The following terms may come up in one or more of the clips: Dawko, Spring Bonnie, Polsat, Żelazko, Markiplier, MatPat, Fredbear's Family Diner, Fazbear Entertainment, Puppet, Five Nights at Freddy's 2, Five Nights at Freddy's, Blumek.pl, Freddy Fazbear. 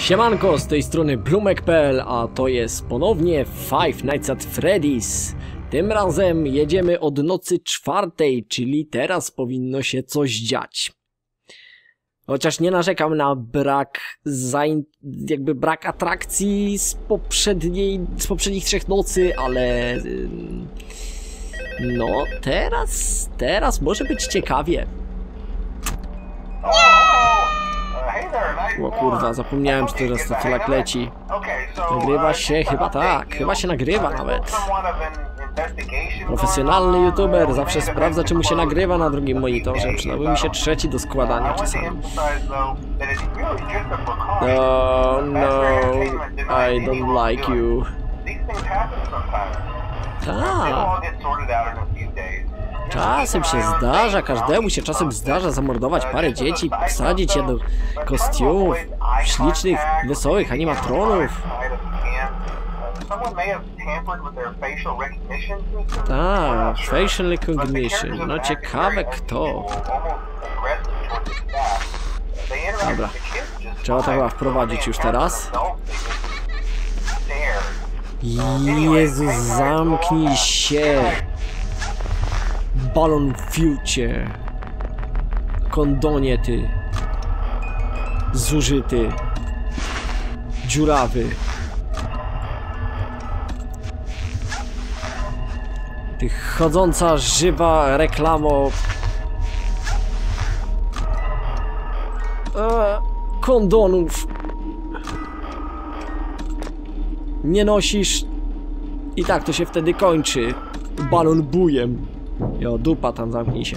Siemanko, z tej strony Blumek.pl, a to jest ponownie Five Nights at Freddy's. Tym razem jedziemy od nocy czwartej, czyli teraz powinno się coś dziać. Chociaż nie narzekam na brak atrakcji z poprzednich trzech nocy, ale no teraz może być ciekawie. O kurwa, zapomniałem, że teraz to tak leci. Nagrywa się, chyba się nagrywa nawet. Profesjonalny youtuber zawsze sprawdza, czy mu się nagrywa na drugim monitorze. Przydałby mi się trzeci do składania czasami. No, I don't like you. Tak. Czasem się zdarza, każdemu się czasem zdarza zamordować parę dzieci, wsadzić je do kostiumów, ślicznych, wesołych animatronów. Tak, facial recognition. No ciekawe kto. Dobra, trzeba to chyba wprowadzić już teraz. Jezus, zamknij się! Balon w fiucie! Kondonie ty! Zużyty! Dziurawy! Ty chodząca żywa reklamo! Kondonów! Nie nosisz i tak to się wtedy kończy balon bujem. Jo, dupa, tam zamknij się.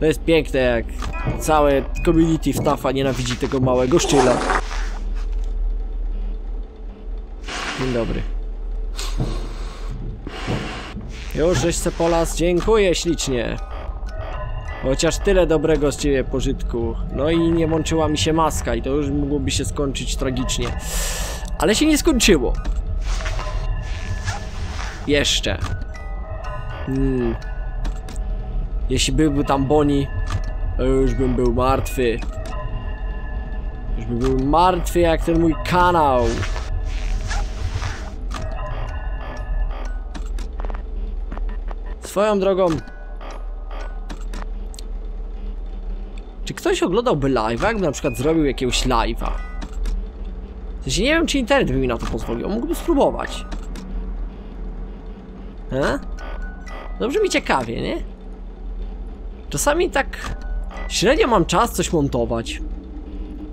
To jest piękne, jak całe community wtafa nienawidzi tego małego szczyla. Dzień dobry. Już żeś se polas, dziękuję ślicznie. Chociaż tyle dobrego z ciebie pożytku. No i nie łączyła mi się maska i to już mogłoby się skończyć tragicznie. Ale się nie skończyło. Jeszcze. Jeśli byłby tam Bonnie, to już bym był martwy. Już bym był martwy jak ten mój kanał. Swoją drogą, czy ktoś oglądałby live'a, jakby na przykład zrobił jakiegoś live'a? W sensie nie wiem, czy internet by mi na to pozwolił, mógłbym spróbować. Dobrze mi ciekawie, nie? Czasami tak średnio mam czas coś montować,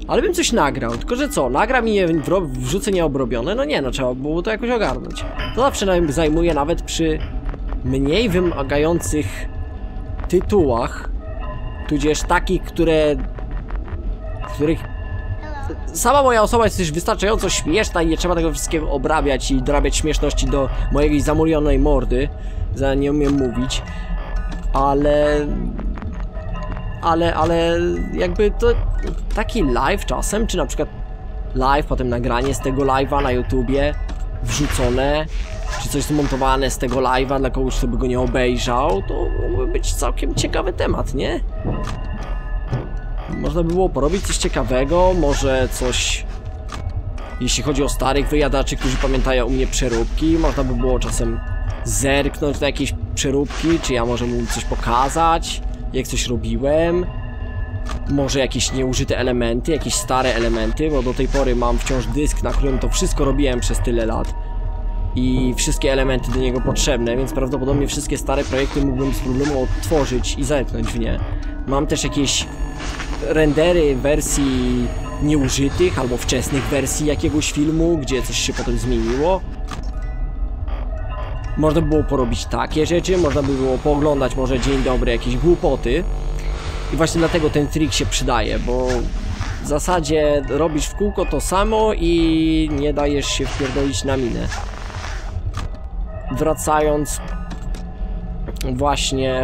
ale bym coś nagrał, tylko że co? Nagram i je wrzucę nieobrobione? No nie, no trzeba było to jakoś ogarnąć. To zawsze zajmuje nawet przy mniej wymagających tytułach, tudzież takich, których sama moja osoba jest już wystarczająco śmieszna i nie trzeba tego wszystkiego obrabiać i dorabiać śmieszności do mojej zamulionej mordy, za nie umiem mówić, ale jakby to taki live czasem, czy na przykład live, potem nagranie z tego live'a na YouTubie wrzucone, czy coś zmontowane z tego live'a dla kogoś, kto by go nie obejrzał, to mógłby być całkiem ciekawy temat, nie? Można by było porobić coś ciekawego, może coś... Jeśli chodzi o starych wyjadaczy, którzy pamiętają u mnie przeróbki, można by było czasem zerknąć na jakieś przeróbki, czy ja może mu coś pokazać, jak coś robiłem. Może jakieś nieużyte elementy, jakieś stare elementy, bo do tej pory mam wciąż dysk, na którym to wszystko robiłem przez tyle lat. I wszystkie elementy do niego potrzebne, więc prawdopodobnie wszystkie stare projekty mógłbym z problemu odtworzyć i zerknąć w nie. Mam też jakieś rendery wersji nieużytych albo wczesnych wersji jakiegoś filmu, gdzie coś się potem zmieniło. Można by było porobić takie rzeczy, można by było pooglądać może dzień dobry jakieś głupoty. I właśnie dlatego ten trik się przydaje, bo w zasadzie robisz w kółko to samo i nie dajesz się wpierdolić na minę. Wracając właśnie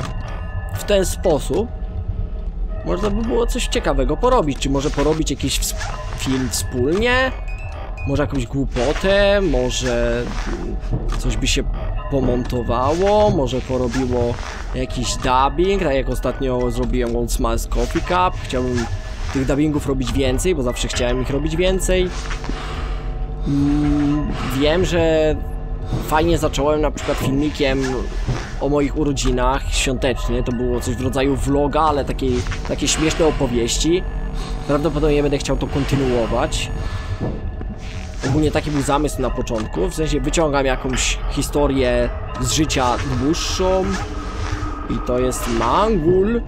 w ten sposób, można by było coś ciekawego porobić. Czy może porobić jakiś film wspólnie? Może jakąś głupotę? Może coś by się pomontowało? Może porobiło jakiś dubbing? Tak jak ostatnio zrobiłem Old Smiles Coffee Cup. Chciałbym tych dubbingów robić więcej, bo zawsze chciałem ich robić więcej. Wiem, że fajnie zacząłem na przykład filmikiem o moich urodzinach świątecznie. To było coś w rodzaju vloga, ale takie śmieszne opowieści. Prawdopodobnie będę chciał to kontynuować. Ogólnie taki był zamysł na początku, w sensie wyciągam jakąś historię z życia dłuższą. I to jest Mangul.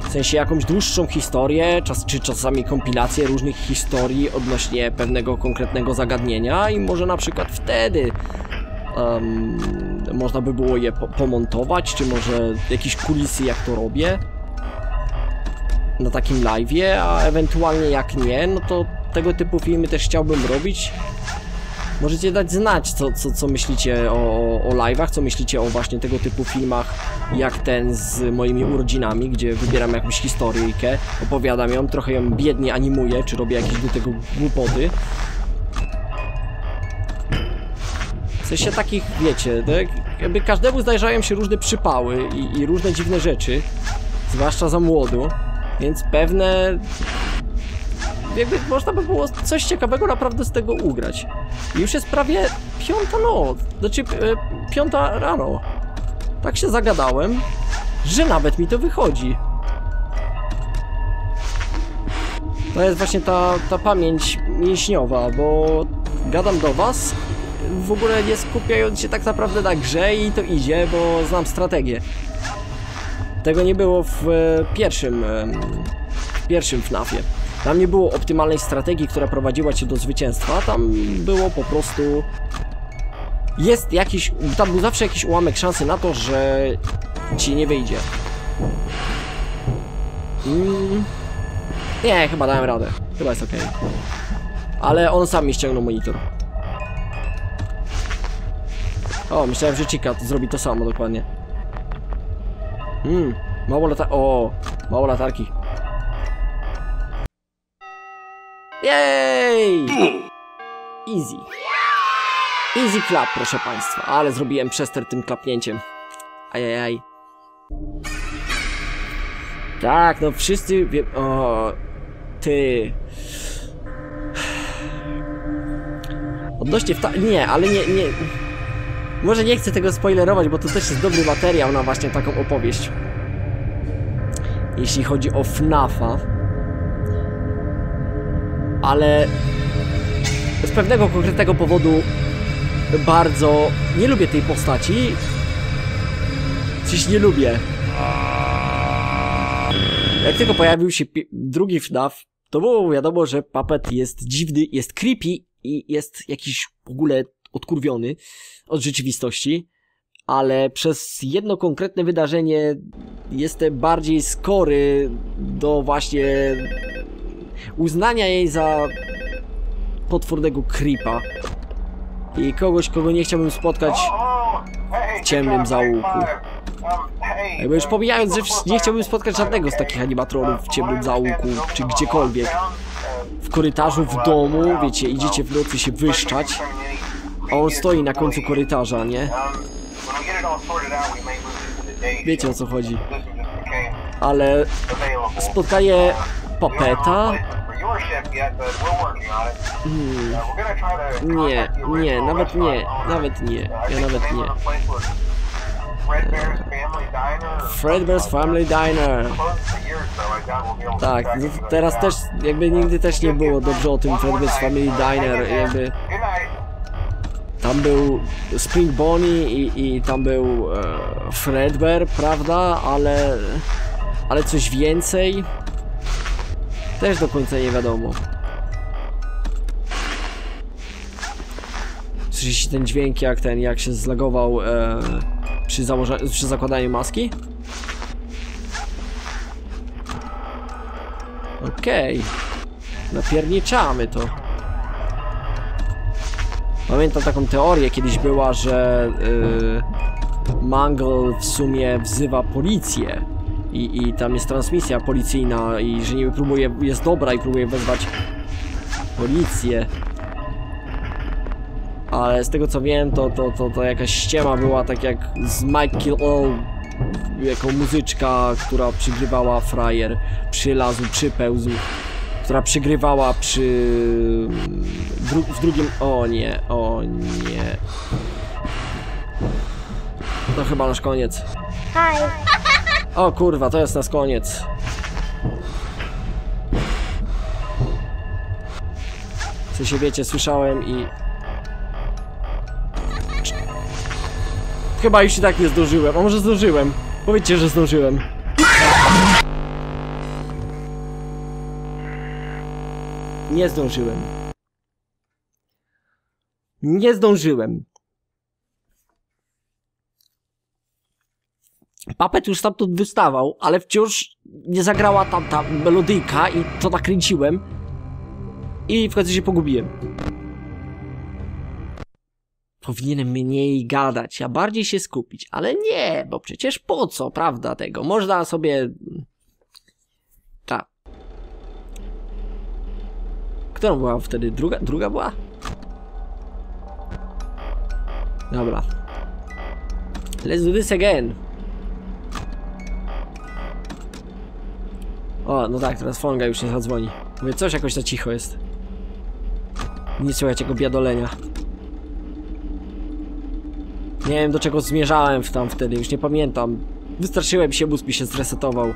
W sensie jakąś dłuższą historię, czasami kompilację różnych historii odnośnie pewnego konkretnego zagadnienia i może na przykład wtedy można by było je pomontować, czy może jakieś kulisy jak to robię na takim live'ie, a ewentualnie jak nie, no to tego typu filmy też chciałbym robić. Możecie dać znać, co myślicie o live'ach, co myślicie o właśnie tego typu filmach, jak ten z moimi urodzinami, gdzie wybieram jakąś historyjkę, opowiadam ją, trochę ją biednie animuję, czy robię jakieś do tego głupoty. W sensie takich, wiecie, tak, jakby każdemu zdarzają się różne przypały i różne dziwne rzeczy, zwłaszcza za młodu, więc pewne... Jakby można by było coś ciekawego naprawdę z tego ugrać. I już jest prawie 5 noc, znaczy 5 rano. Tak się zagadałem, że nawet mi to wychodzi. To jest właśnie ta pamięć mięśniowa, bo gadam do was, w ogóle nie skupiając się tak naprawdę na grze i to idzie, bo znam strategię. Tego nie było w pierwszym FNAF-ie. Tam nie było optymalnej strategii, która prowadziła cię do zwycięstwa, tam było po prostu... Tam był zawsze jakiś ułamek szansy na to, że ci nie wyjdzie. Nie, chyba dałem radę. Chyba jest okej. Ale on sam mi ściągnął monitor. O, myślałem, że Chica zrobi to samo dokładnie. Mało latarki. Jej! Easy. Easy clap, proszę państwa. Ale zrobiłem przester tym klapnięciem. Ajajaj. Tak, no wszyscy... O... Ty... Odnośnie Nie, ale nie... Może nie chcę tego spoilerować, bo to też jest dobry materiał na właśnie taką opowieść. Jeśli chodzi o FNAF-a. Ale z pewnego konkretnego powodu bardzo nie lubię tej postaci. Coś nie lubię. Jak tylko pojawił się drugi FNAF, to było wiadomo, że Puppet jest dziwny, jest creepy i jest jakiś w ogóle odkurwiony od rzeczywistości. Ale przez jedno konkretne wydarzenie jestem bardziej skory do właśnie... uznania jej za potwornego creepa i kogoś, kogo nie chciałbym spotkać w ciemnym zaułku. Jakby już pomijając, że nie chciałbym spotkać żadnego z takich animatronów w ciemnym zaułku, czy gdziekolwiek. W korytarzu, w domu, wiecie, idziecie w nocy się wyszczać, a on stoi na końcu korytarza, nie? Wiecie, o co chodzi. Ale spotkanie Puppeta? Nie, nawet nie. Ja nawet nie. Fredbear's Family Diner. Tak, teraz też, jakby nigdy też nie było dobrze o tym Fredbear's Family Diner, jakby... Tam był Spring Bonnie i tam był Fredbear, prawda? Ale coś więcej? Też do końca nie wiadomo. Słyszycie ten dźwięk jak się zlagował przy zakładaniu maski? Okej. Napierniczamy to. Pamiętam taką teorię kiedyś była, że Mangle w sumie wzywa policję. I tam jest transmisja policyjna i że niby próbuje, jest dobra i próbuje wezwać policję. Ale z tego co wiem, to jakaś ściema była, tak jak z Michael jako muzyczka, która przygrywała frajer, przylazł, przypełzł, która przygrywała przy... w drugim... O nie, o nie. To chyba nasz koniec. Hi. O kurwa, to jest nasz koniec. W sensie, wiecie, słyszałem i... Chyba już i tak nie zdążyłem, a może zdążyłem? Powiedzcie, że zdążyłem. Nie zdążyłem. Nie zdążyłem. Puppet już stamtąd wystawał, ale wciąż nie zagrała tamta melodyjka i to nakręciłem. I w końcu się pogubiłem. Powinienem mniej gadać, a bardziej się skupić, ale nie, bo przecież po co, prawda, tego? Można sobie... Ta. Która była wtedy? Druga? Druga była? Dobra. Let's do this again. O, no tak, teraz Fonga już nie zadzwoni. Mówię, coś jakoś za cicho jest. Nie słychać jego biadolenia. Nie wiem, do czego zmierzałem wtedy, już nie pamiętam. Wystraszyłem się, mózg mi się zresetował.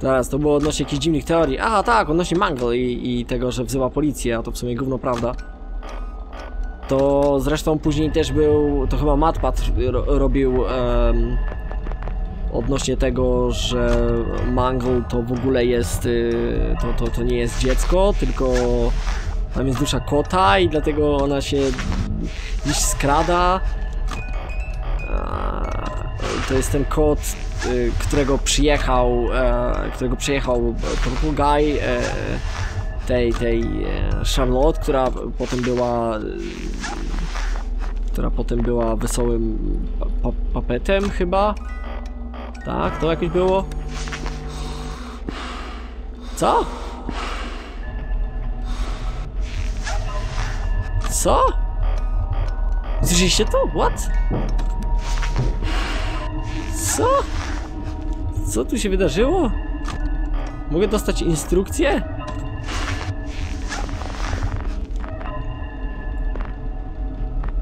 Teraz, to było odnośnie jakichś dziwnych teorii. Aha, tak, odnośnie Mangle i tego, że wzywa policję, a to w sumie gówno prawda. To zresztą później też był, to chyba MatPat robił... odnośnie tego, że Mangle to w ogóle jest... to nie jest dziecko, tylko... Tam jest dusza kota i dlatego ona się gdzieś skrada. To jest ten kot, którego przyjechał Portugal tej Charlotte, która potem była wesołym Puppetem chyba. Tak, to jakoś było. Co? Co? Słyszeliście to? What? Co? Co tu się wydarzyło? Mogę dostać instrukcję?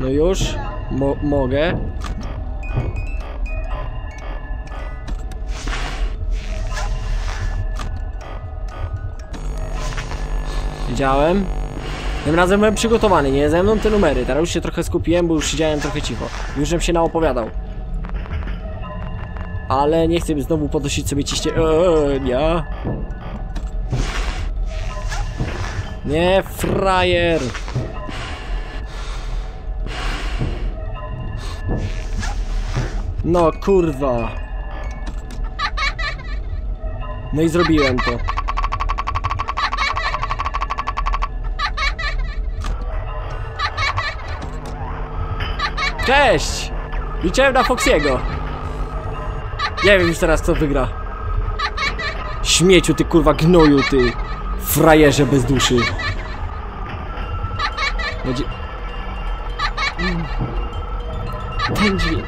No już. Mogę. Wiedziałem. Tym razem byłem przygotowany, nie? Ze mną te numery. Teraz już się trochę skupiłem, bo już siedziałem trochę cicho. Już bym się naopowiadał. Ale nie chcę znowu podnosić sobie ciśnienia. Nie. Nie, frajer. No kurwa. No i zrobiłem to. Cześć! Liczyłem na Foxiego. Nie wiem już teraz, kto wygra. Śmieciu, ty kurwa gnoju, ty frajerze bez duszy. Będzie... Ten dźwięk.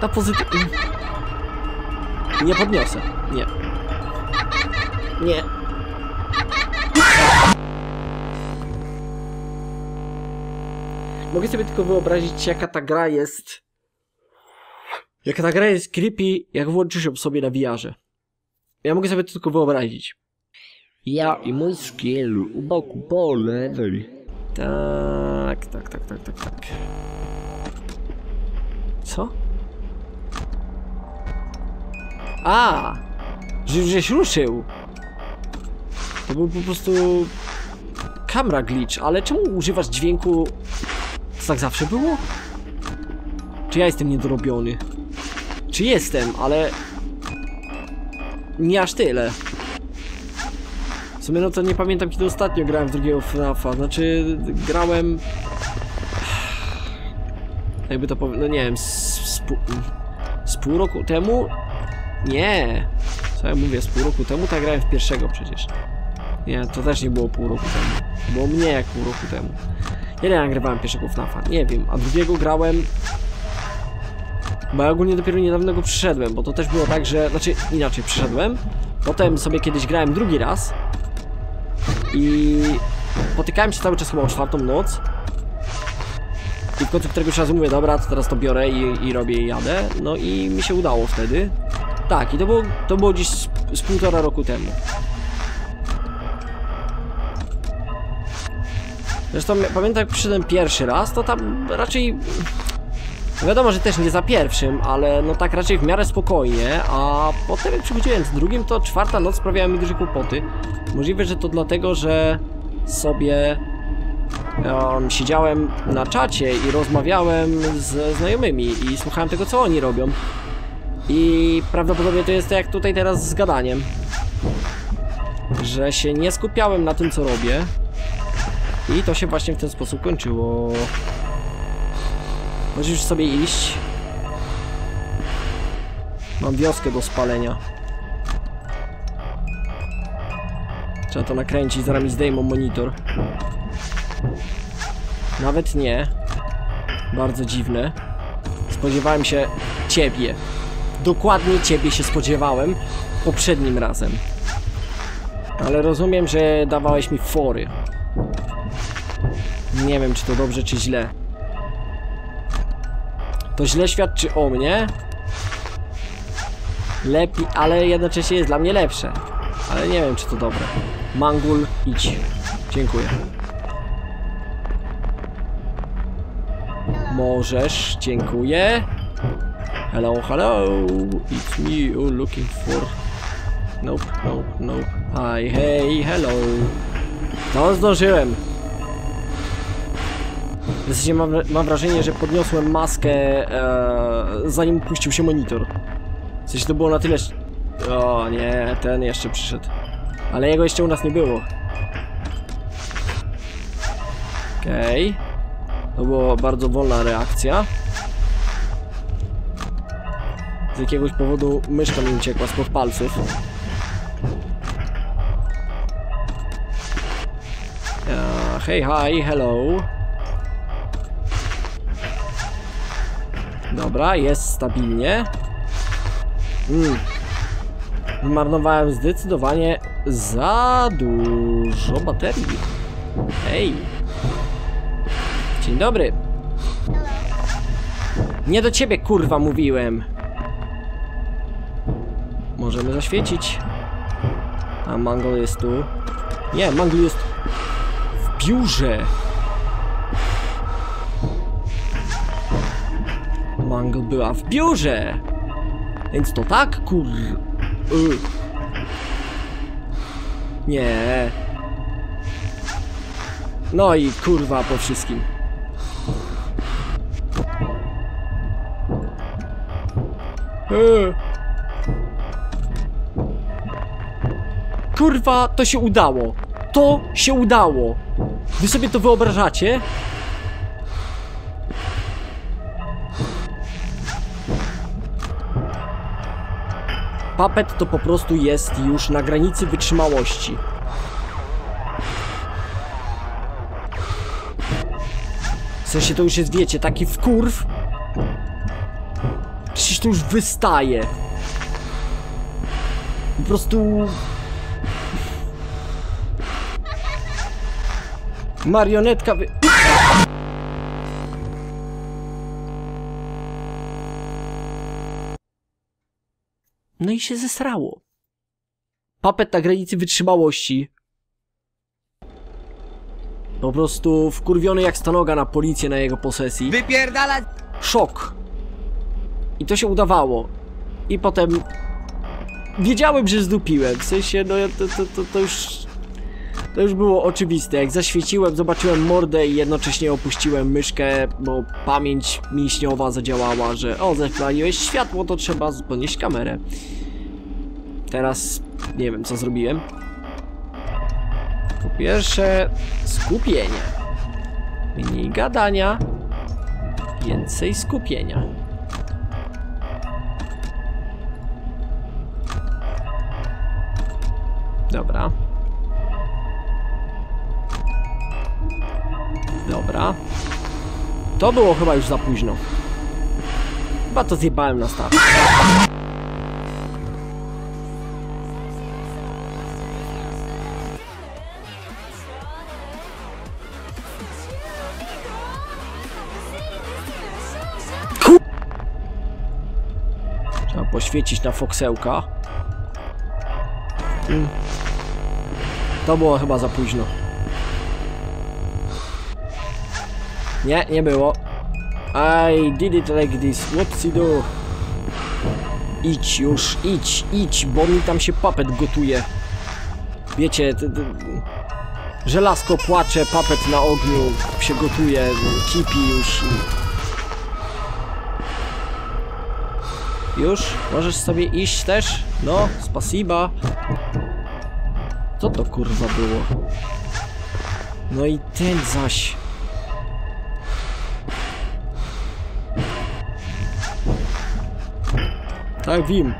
Ta pozytywna. Nie podniosę. Nie. Nie. Mogę sobie tylko wyobrazić, jaka ta gra jest creepy, jak włączysz ją sobie na VR-ze. Ja mogę sobie to tylko wyobrazić. Ja i mój szkiel u boku po lewej. Tak. Co? A! Żeś ruszył! To był po prostu... Kamera glitch, ale czemu używasz dźwięku... Tak zawsze było? Czy ja jestem niedorobiony? Czy jestem, ale... Nie aż tyle. W sumie no to nie pamiętam, kiedy ostatnio grałem w drugiego FNAF-a. Znaczy, grałem... Jakby to powiem... No nie wiem... Z pół roku temu? Nie! Co ja mówię? Z pół roku temu? Tak, grałem w pierwszego przecież. Nie, to też nie było pół roku temu. Było mniej jak pół roku temu. Ile ja nagrywałem pierwszego FNAF-a? Nie wiem, a drugiego grałem... Bo ja ogólnie dopiero niedawno go przyszedłem, bo to też było tak, że... Znaczy, inaczej, przyszedłem. Potem sobie kiedyś grałem drugi raz. I... Potykałem się cały czas chyba o 4. noc. I w końcu któregoś razu mówię, dobra, to teraz to biorę i robię i jadę. No i mi się udało wtedy. Tak, i to było gdzieś z 1,5 roku temu. Zresztą pamiętam, jak przyszedłem pierwszy raz, to tam raczej... Wiadomo, że też nie za pierwszym, ale no tak raczej w miarę spokojnie, a potem jak przychodziłem z drugim, to 4. noc sprawiała mi duże kłopoty. Możliwe, że to dlatego, że sobie siedziałem na czacie i rozmawiałem ze znajomymi i słuchałem tego, co oni robią. I prawdopodobnie to jest tak jak tutaj teraz z gadaniem. Że się nie skupiałem na tym, co robię. I to się właśnie w ten sposób kończyło. Możesz już sobie iść. Mam wioskę do spalenia. Trzeba to nakręcić, zaraz mi zdejmą monitor. Nawet nie. Bardzo dziwne. Spodziewałem się ciebie. Dokładnie ciebie się spodziewałem poprzednim razem. Ale rozumiem, że dawałeś mi fory. Nie wiem, czy to dobrze, czy źle. To źle świadczy o mnie. Lepiej, ale jednocześnie jest dla mnie lepsze. Ale nie wiem, czy to dobre. Mangul, idź. Dziękuję. Możesz, dziękuję. Hello, hello. It's me you're looking for. Nope, nope, nope. Hi, hey, hello. To zdążyłem. W zasadzie mam wrażenie, że podniosłem maskę, zanim puścił się monitor. W sensie to było na tyle... O nie, ten jeszcze przyszedł. Ale jego jeszcze u nas nie było. Okej. To była bardzo wolna reakcja. Z jakiegoś powodu myszka mi uciekła spod palców. Hej, hi, hello. Dobra, jest stabilnie. Zmarnowałem zdecydowanie za dużo baterii. Hej. Dzień dobry. Nie do ciebie, kurwa, mówiłem. Możemy zaświecić. A Mango jest tu. Nie, Mango jest w biurze. Mango była w biurze. Więc to tak, kur... Nie. No i kurwa po wszystkim. Kurwa, to się udało. To się udało. Wy sobie to wyobrażacie? Puppet to po prostu jest już na granicy wytrzymałości. W sensie to już jest, wiecie, taki wkurw. Przecież to już wystaje. Po prostu... Marionetka wy... No i się zesrało. Puppet na granicy wytrzymałości. Po prostu wkurwiony jak stanoga na policję na jego posesji. Wypierdalać! Szok. I to się udawało. I potem... Wiedziałem, że zdupiłem. W sensie, no to już... To już było oczywiste. Jak zaświeciłem, zobaczyłem mordę i jednocześnie opuściłem myszkę, bo pamięć mięśniowa zadziałała, że o, zapaliłeś światło, to trzeba podnieść kamerę. Teraz nie wiem, co zrobiłem. Po pierwsze, skupienie. Mniej gadania, więcej skupienia. Dobra. Dobra. To było chyba już za późno. Chyba to zjebałem na start. Trzeba poświecić na foksełka. To było chyba za późno. Nie, nie było. I did it like this. Whoopsie do. Idź już, idź, bo mi tam się Puppet gotuje. Wiecie, żelazko płacze, Puppet na ogniu się gotuje, kipi już. Już? Możesz sobie iść też? No, spasiba. Co to kurwa było? No i ten zaś. Tak wiem.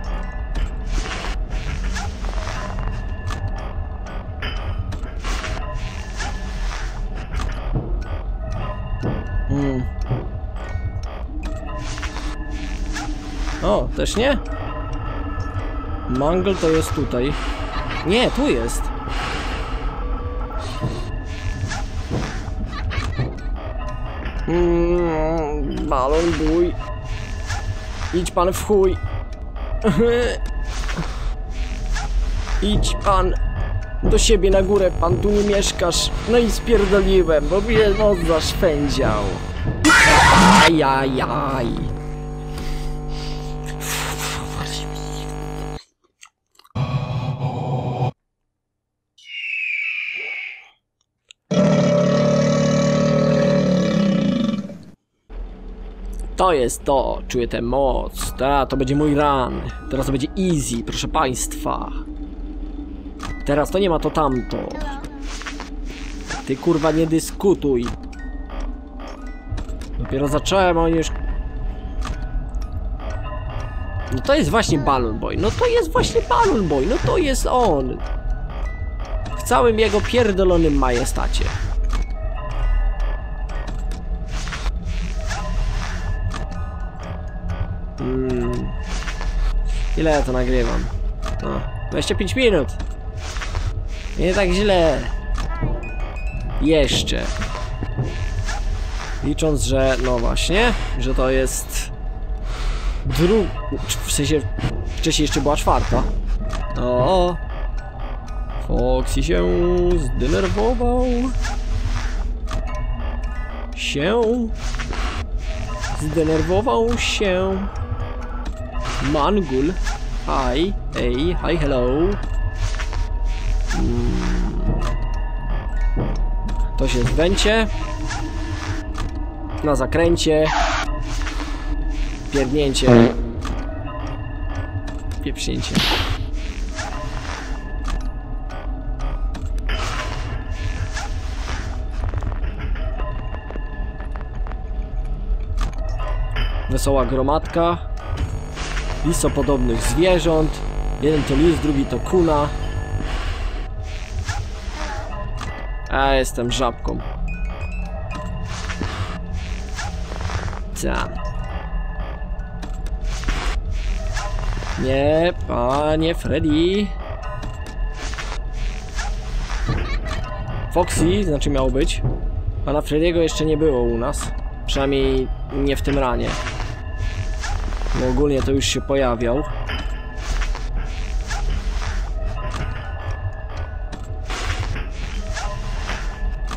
O, też nie? Mangle to jest tutaj. Nie, tu jest. Balon bój. Idź pan w chuj. Idź pan do siebie na górę, pan tu nie mieszkasz. No i spierdoliłem, bo mnie nos zaszpędział. Ajajaj. To jest to, czuję tę moc, to będzie mój run, teraz to będzie easy, proszę państwa. Teraz to nie ma to tamto. Ty kurwa nie dyskutuj. Dopiero zacząłem, a oni już... No to jest właśnie Balloon Boy, no to jest właśnie Balloon Boy, no to jest on. W całym jego pierdolonym majestacie. Ile ja to nagrywam? No, 25 minut. Nie tak źle. Jeszcze. Licząc, że no właśnie, że to jest w sensie wcześniej jeszcze była czwarta. O, Foxy się zdenerwował. Mangul. Hi. Ej. Hi. Hello. To się zdęcie. Na zakręcie. Pierdnięcie. Pieprznięcie. Wesoła gromadka lisopodobnych zwierząt. Jeden to lis, drugi to kuna. A jestem żabką. Tam. Nie, panie Freddy. Foxy, znaczy miał być. Pana Freddy'ego jeszcze nie było u nas. Przynajmniej nie w tym ranie. Bo ogólnie to już się pojawiał.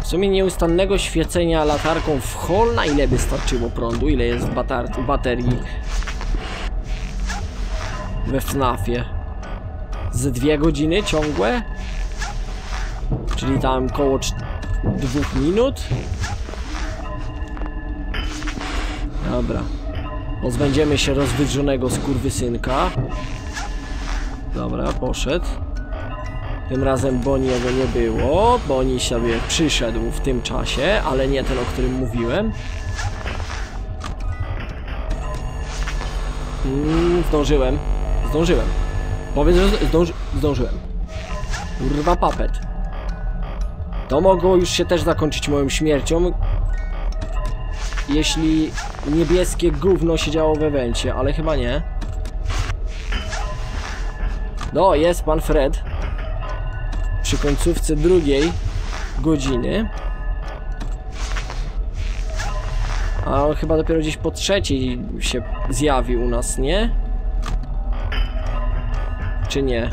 W sumie nieustannego świecenia latarką w hol, na ile by starczyło prądu, ile jest w baterii we FNAF-ie. Z 2 godziny ciągłe? Czyli tam koło 2 minut? Dobra. Pozbędziemy się rozwydrzonego skurwysynka. Dobra, poszedł. Tym razem Boniego nie było. Boni sobie przyszedł w tym czasie, ale nie ten, o którym mówiłem. Zdążyłem. Powiedz, że zdążyłem. Kurwa Puppet. To mogło już się też zakończyć moją śmiercią, jeśli niebieskie gówno siedziało w evencie, ale chyba nie. No, jest pan Fred. Przy końcówce drugiej godziny. A on chyba dopiero gdzieś po trzeciej się zjawi u nas, nie? Czy nie?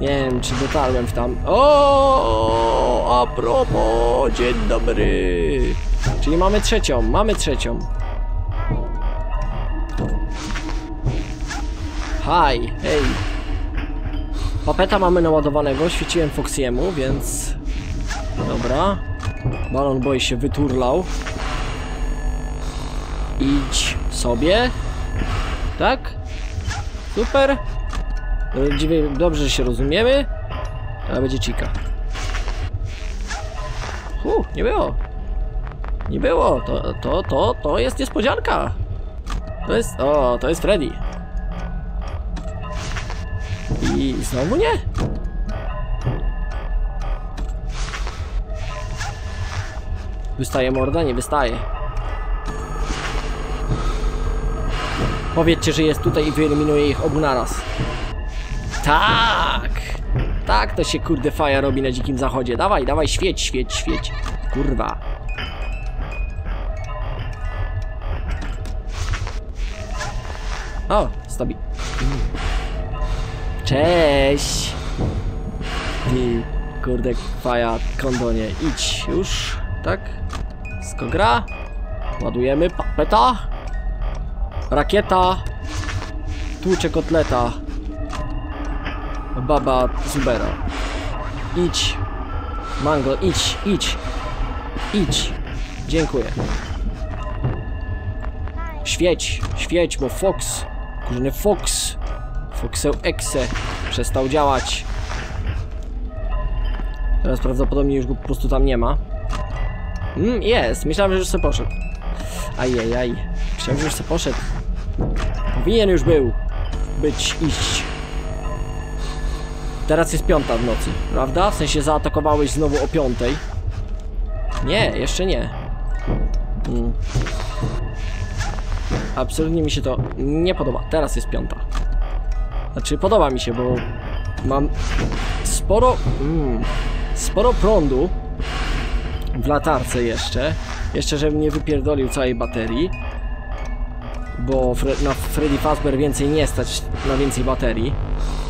Nie wiem, czy dotarłem w tam... O, a propos, dzień dobry! Czyli mamy trzecią, mamy trzecią. Hi, hej! Papeta mamy naładowanego, świeciłem Foxiemu, więc... Dobra. Balon Boy się wyturlał. Idź sobie. Tak? Super. Dobrze, że się rozumiemy. Ale będzie cika. Nie było. Nie było. To jest niespodzianka. To jest... O, to jest Freddy. I znowu nie. Wystaje morda? Nie wystaje. Powiedzcie, że jest tutaj i wyeliminuję ich obu naraz. Tak! Tak to się kurde faja robi na dzikim zachodzie. Dawaj, dawaj, świeć, świeć, świeć. Kurwa. O, stabi. Cześć! Ty, kurde faja, kondonie. Idź już, tak? Wszystko gra. Ładujemy papeta. Rakieta. Tłucze kotleta. Baba Zubera. Idź. Mango, idź, idź. Idź. Dziękuję. Świeć, świeć, bo Fox. Kurzny Fox. Foxeł Exe. Przestał działać. Teraz prawdopodobnie już go po prostu tam nie ma. Jest. Myślałem, że już sobie poszedł. Ajajaj. Myślałem, że już sobie poszedł. Powinien już był. Być, iść. Teraz jest 5 w nocy, prawda? W sensie zaatakowałeś znowu o 5. Nie, jeszcze nie. Absolutnie mi się to nie podoba. Teraz jest 5. Znaczy podoba mi się, bo mam sporo... sporo prądu w latarce jeszcze. Jeszcze żebym nie wypierdolił całej baterii. Bo na Freddy Fazbear więcej nie stać na więcej baterii.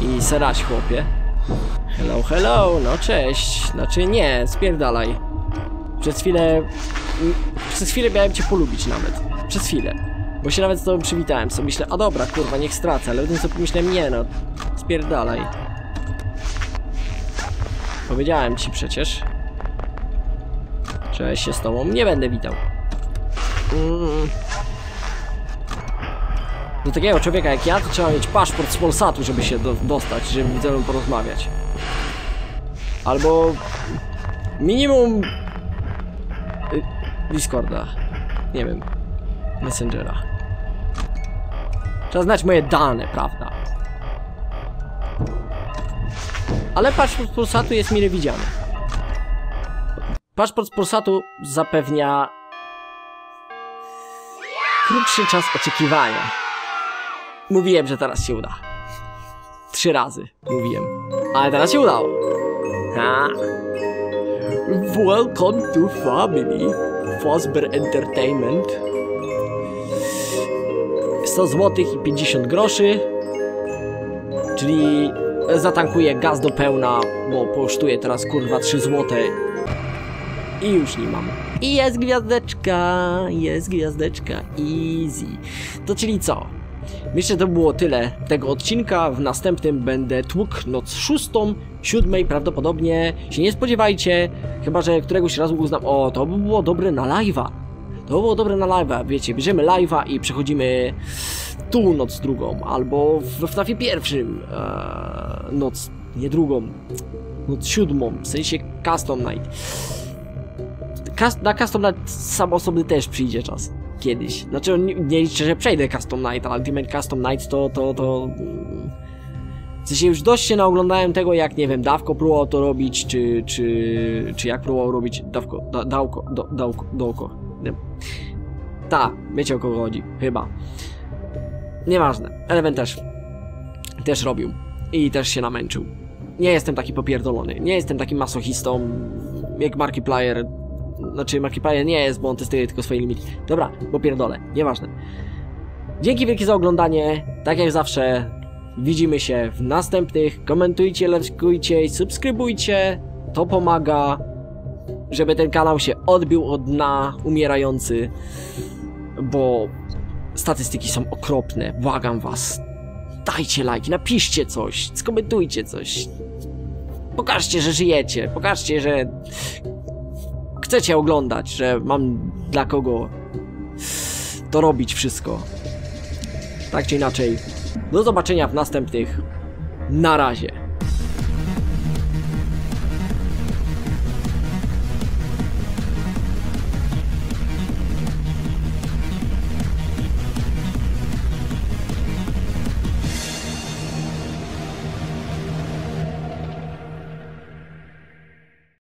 I seraś chłopie. Hello, hello, no cześć. Znaczy nie, spierdalaj. Przez chwilę miałem cię polubić nawet. Przez chwilę. Bo się nawet z tobą przywitałem, sobie myślę, a dobra, kurwa, niech stracę, ale w tym co pomyślałem, nie no, spierdalaj. Powiedziałem ci przecież, że się z tobą nie będę witał. Do takiego człowieka jak ja, to trzeba mieć paszport z Polsatu, żeby się dostać, żeby ze mną porozmawiać. Albo... minimum... Discorda. Nie wiem. Messengera. Trzeba znać moje dane, prawda? Ale paszport z Polsatu jest mile widziany. Paszport z Polsatu zapewnia... krótszy czas oczekiwania. Mówiłem, że teraz się uda. 3 razy mówiłem. Ale teraz się udało. Ha. Welcome to family. Fazbear Entertainment. 100 zł i 50 groszy. Czyli zatankuję gaz do pełna, bo kosztuje teraz kurwa 3 zł. I już nie mam. I jest gwiazdeczka, easy. To czyli co? Myślę, że to było tyle tego odcinka. W następnym będę tłukł noc 6, 7 prawdopodobnie. Się nie spodziewajcie, chyba że któregoś razu uznam, o, to by było dobre na live'a. To by było dobre na live'a, wiecie, bierzemy live'a i przechodzimy tu noc 2, albo we FNAF-ie 1 noc, nie 2, noc 7, w sensie Custom Night. Na Custom Night sam osobny też przyjdzie czas. Kiedyś. Znaczy, nie liczę, że przejdę Custom Night, ale Ultimate Custom Night to... W sensie już dość się naoglądałem tego, jak nie wiem, Dawko próbował to robić, czy jak próbował robić Dawko, Dałko, ta, wiecie o kogo chodzi, chyba. Nieważne, Eleven też robił i też się namęczył. Nie jestem taki popierdolony, nie jestem takim masochistą jak Markiplier. Znaczy Markiplier nie jest, bo on testuje tylko swoje limity. Dobra, bo pierdolę, nieważne. Dzięki wielkie za oglądanie, tak jak zawsze widzimy się w następnych. Komentujcie, lajkujcie i subskrybujcie, to pomaga, żeby ten kanał się odbił od dna umierający, bo statystyki są okropne, błagam was. Dajcie lajki, napiszcie coś, skomentujcie coś. Pokażcie, że żyjecie, pokażcie, że chcecie oglądać, że mam dla kogo to robić wszystko. Tak czy inaczej, do zobaczenia w następnych. Na razie.